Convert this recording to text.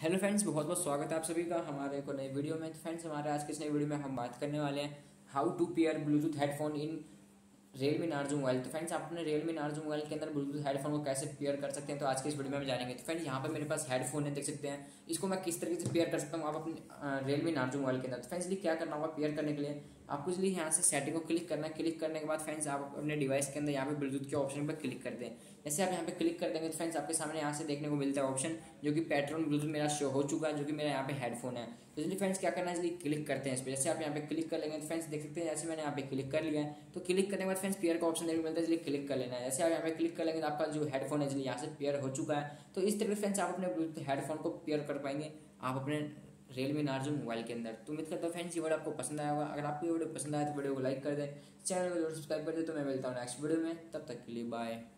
Hello friends, बहुत बहुत स्वागत है आप सभी का हमारे एक नए वीडियो में। फ्रेंड्स, हमारे आज के इस नए वीडियो में हम बात करने वाले हैं how to pair Bluetooth headphone in Realme Narzo mobile. तो फ्रेंड्स, आप अपने Realme Narzo मोबाइल के अंदर ब्लूटूथ हेडफोन को कैसे पेयर कर सकते हैं, तो आज के इस वीडियो में हम जानेंगे। तो फ्रेंड्स, यहाँ पर मेरे पास हेडफोन है, देख सकते हैं, इसको मैं किस तरीके से पेयर कर सकता हूँ आप अपने Realme Narzo मोबाइल के अंदर। तो फ्रेंड्स, क्या करना होगा पेयर करने के लिए, आपको इसलिए यहाँ से सेटिंग को क्लिक करना है। क्लिक करने के बाद फ्रेंड्स, आप अपने डिवाइस के अंदर यहाँ पे ब्लूटूथ के ऑप्शन पर क्लिक करते हैं। जैसे आप यहाँ पे क्लिक कर देंगे तो फ्रेंड्स, आपके सामने यहाँ से देखने को मिलता है ऑप्शन, जो कि पैटर्न ब्लूटूथ मेरा शो हो चुका है, जो कि मेरा यहाँ पे हेडफोन है। तो इसलिए फ्रेंड्स, क्या करना है, इसलिए क्लिक करते हैं इस पर। जैसे आप यहाँ पे क्लिक कर लेंगे तो फ्रेंड्स, देख सकते हैं, जैसे मैंने यहाँ पे क्लिक कर लिया है। तो क्लिक करने के बाद फ्रेंड्स, पेयर का ऑप्शन देखने को मिलता है, इसलिए क्लिक कर लेना है। जैसे आप यहाँ पे क्लिक कर लेंगे तो आपका जो हेडफोन है इसलिए यहाँ से पेयर हो चुका है। तो इस तरह फ्रेंड्स, आप अपने ब्लूटूथ हेडफोन को पेयर कर पाएंगे आप अपने Realme Narzo मोबाइल के अंदर। तो उम्मीद करता हूँ फ्रेंड्स ये वीडियो आपको पसंद आया होगा। अगर आपको ये वीडियो पसंद आया तो वीडियो को लाइक कर दें, चैनल को सब्सक्राइब कर दें। तो मैं मिलता हूँ नेक्स्ट वीडियो में, तब तक के लिए बाय।